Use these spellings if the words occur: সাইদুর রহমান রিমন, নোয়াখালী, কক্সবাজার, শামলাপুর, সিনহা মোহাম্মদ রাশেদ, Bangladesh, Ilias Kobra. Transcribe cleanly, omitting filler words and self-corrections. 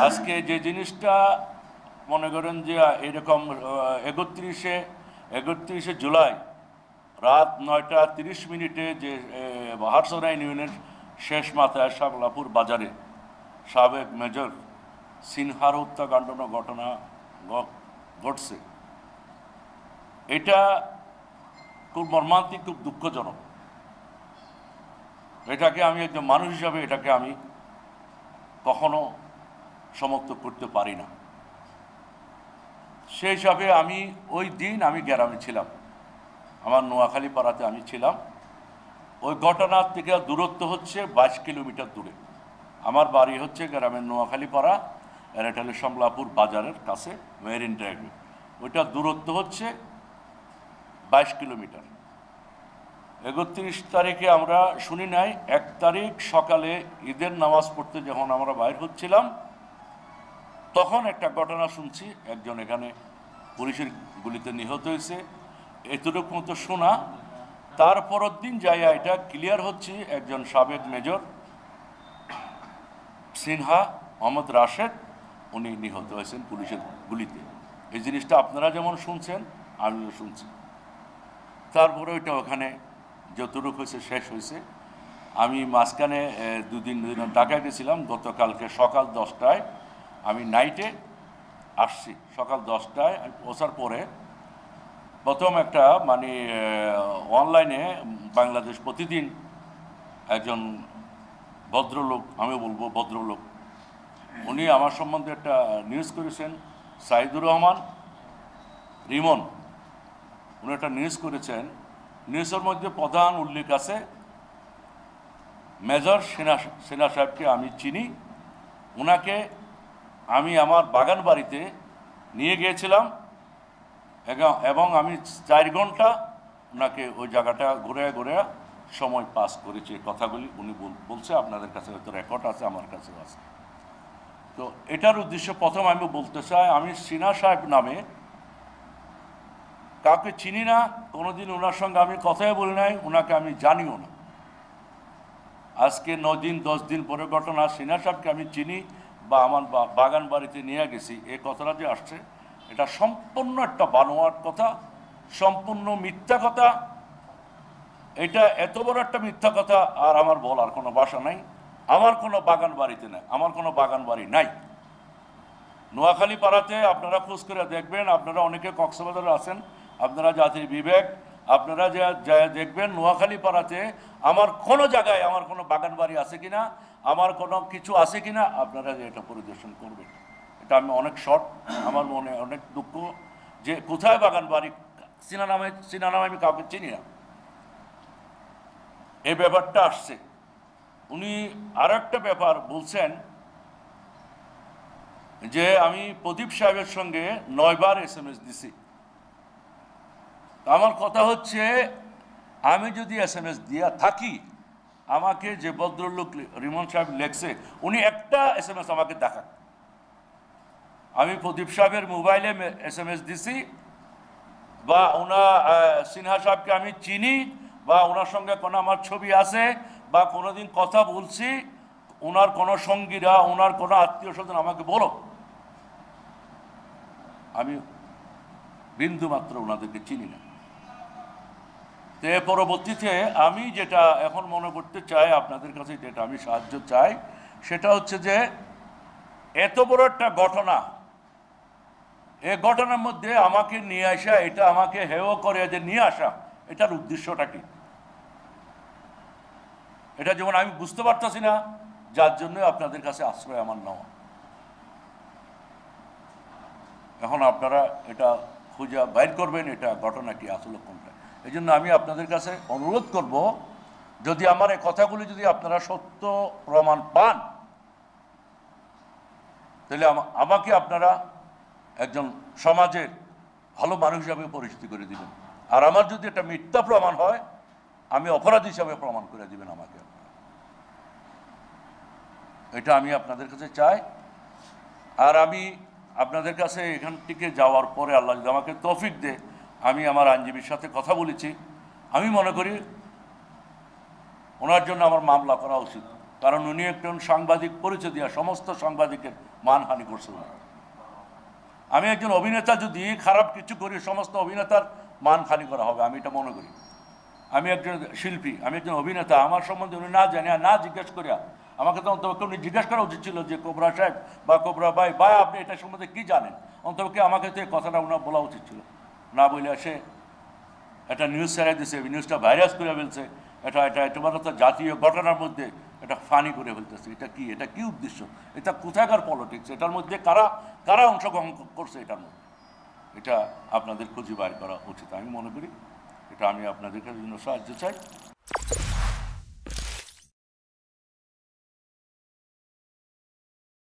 आज के जे जिनिसटा मने करें जे एरकम 31 जुलाई रात 9:30 जे बाहारसराइन यूनिट शेष मात्रा शामलापुर बाजारे साबेक मेजर सिनहार हत्याकांड घटना घटছে এটা খুব মর্মান্তিক খুব দুঃখজনক এটাকে আমি একজন মানুষ হিসেবে এটাকে আমি কখনো সমর্থন করতে পারি না সেই হিসাবে আমি ওই দিন আমি গ্রামে ছিলাম আমার নোয়াখালী পাড়াতে আমি ছিলাম ওই ঘটনার থেকে দূরত্ব হচ্ছে 22 কিলোমিটার দূরে আমার বাড়ি হচ্ছে গ্রামের নোয়াখালী পাড়া আর এটা হলো শামলাপুর বাজারের কাছে মেরিন ড্রাইভ ওইটা দূরত্ব হচ্ছে 22 কিলোমিটার 31 তারিখে আমরা শুনি নাই 1 তারিখ সকালে ঈদের নামাজ পড়তে যখন আমরা বাইরে হচ্ছিলাম তখন একটা ঘটনা শুনছি একজন এখানে পুলিশের গুলিতে নিহত হয়েছে এতটুকু মতো শোনা তারপর দিন যায় এটা ক্লিয়ার হচ্ছে একজন সাবেক মেজর সিনহা মোহাম্মদ রাশেদ উনি নিহত হয়েছেন পুলিশের গুলিতে এই জিনিসটা আপনারা যেমন শুনছেন আমিও শুনছি তারপরে ওইটা ওখানে যতটুকু হয়েছে শেষ হয়েছে আমি মাঝখানে দুদিন ঢাকায় গেছিলাম গতকালকে সকাল 10টায় আমি নাইটে আসছি সকাল 10টায় ওসার পরে প্রথম একটা মানে অনলাইনে বাংলাদেশ প্রতিদিন একজন ভদ্রলোক আমি বলবো ভদ্রলোক উনি আমার সম্বন্ধে একটা নিউজ করেছেন সাইদুর রহমান রিমন উনি একটা নিউজ করেছেন নিউজের মধ্যে প্রধান উল্লেখ আছে মেজর সেনা সাহেবকে আমি চিনি উনাকে আমি আমার বাগান বাড়িতে নিয়ে গিয়েছিলাম এবং আমি 4 ঘন্টা ওনাকে ওই জায়গাটা ঘুরে ঘুরে সময় পাস করেছি কথাগুলি উনি বলছে আপনাদের কাছে হয়তো রেকর্ড আছে আমার কাছেও আছে তো এটার উদ্দেশ্য প্রথম আমি বলতে চাই আমি সিনা সাহেব নামে কাউকে চিনি না কোনোদিন ওনার সঙ্গে আমি কথাই বলি নাই ওনাকে আমি জানিও না আজকে 9 দিন 10 দিন পরে ঘটনা সিনা সাহেবকে আমি চিনি বা আমার বাগান বাড়িতে নিয়ে গেছি এই কথাটা যে আসছে এটা সম্পূর্ণ একটা বানোয়াট কথা সম্পূর্ণ মিথ্যা কথা এটা এত বড় একটা মিথ্যা কথা আর আমার বলার কোনো ভাষা নাই আমার কোনো বাগান বাড়িতে নাই আমার কোনো বাগান বাড়ি নাই নোয়াখালী পাড়াতে আপনারা খোঁজ করে দেখবেন আপনারা অনেকে কক্সবাজারে আছেন আপনারা জাতির বিবেক আপনারা যা দেখবেন নোয়াখালী পাড়াতে আমার কোনো জায়গায় আমার কোনো বাগান বাড়ি আছে কিনা আমার কোনো কিছু আছে কিনা আপনারা এটা পরিদর্শন করবেন এটা আমি অনেক শর্ট আমার মনে অনেক দুঃখ যে কোথায় বাগান বাড়ি সিনা নামে আমি কাউকে চিনি না এই ব্যাপারটা আসছে উনি আরো একটা ব্যাপার বলছেন যে আমি প্রদীপ সাহেবের সঙ্গে 9 বার SMS দিছি আমার কথা হচ্ছে আমি যদি SMS দিয়া থাকি আমাকে যে ভদ্রলোক রিমন সাহেব লেখছে উনি একটা SMS আমাকে দেখান আমি প্রদীপ সাহেবের মোবাইলে SMS দিছি বা ওনা সিনহা সাহেবকে আমি চিনি বা ওনার সঙ্গে কোনো আমার ছবি আছে বা কোনোদিন কথা বলছি ওনার কোনো সঙ্গীরা ওনার কোনো আত্মীয় স্বজন আমাকে বলো আমি বিন্দুমাত্র ওনাদেরকে চিনি না তো পরবর্তীতে আমি যেটা এখন মনে করতে চাই আপনাদের কাছে যেটা আমি সাহায্য চাই সেটা হচ্ছে যে এত বড় একটা ঘটনা এই ঘটনার মধ্যে আমাকে নিয়ে আসা এটা আমাকে হেয় করে যে নিয়ে আসা এটার উদ্দেশ্যটা কি এটা যেমন আমি বুঝতে পারতাছি না যার জন্য আপনাদের কাছে আশ্রয় আমার নেওয়া এখন আপনারা এটা খুঁজে বাইর করবেন এটা ঘটনা কি আসলে কোনটা এই জন্য আমি আপনাদের কাছে অনুরোধ করব যদি আমার এই কথাগুলি যদি আপনারা সত্য প্রমাণ পান তাহলে আমাকে আপনারা একজন সমাজের ভালো মানুষ হিসাবে পরিচিত করে দেবেন আর আমার যদি এটা মিথ্যা প্রমাণ হয় আমি অপরাধী হিসাবে প্রমাণ করে দেবেন আমাকে এটা আমি আপনাদের কাছে চাই আর আমি আপনাদের কাছে এখান থেকে যাওয়ার পরে আল্লাহ যদি আমাকে তৌফিক দেয় আমি আমার আইনজীবীর সাথে কথা বলেছি আমি মনে করি ওনার জন্য আমার মামলা করা উচিত कारण उन्नी एक सांबादिक परिचय दिया समस्त सांबादिकेर मानहानि करछिलेन। एक अभिनेता यदि खराब किछु करी समस्त अभिनेतार मानहानि करा होबे आमि एटा मने करी। एक शिल्पी एक अभिनेता आमार सम्बन्धे उन्नी ना जाने ना जिज्ञासा करिया আমাকে তো অন্ততপক্ষে জিজ্ঞেস করা উচিত ছিল যে কোবরা সাহেব বা কোবরা ভাই ভাই আপনি এটা সম্বন্ধে কি জানেন, অন্ততপক্ষে আমাকে তো এই কথাটা উনি বলা উচিত ছিল। না বলে আসে একটা নিউজ ছড়াই দিয়েছে, নিউজটা ভাইরাস করে ফেলছে, এটা এটা একেবারে জাতীয় ঘটনার মধ্যে এটা ফানি করে ফেলতেছে। এটা কি উদ্দেশ্য, এটা কোথাকার পলিটিক্স, এটার মধ্যে কারা কারা অংশগ্রহণ করছে, এটার মধ্যে এটা আপনাদের খুঁজে বার করা উচিত আমি মনে করি। এটা আমি আপনাদের জন্য সাহায্য চাই।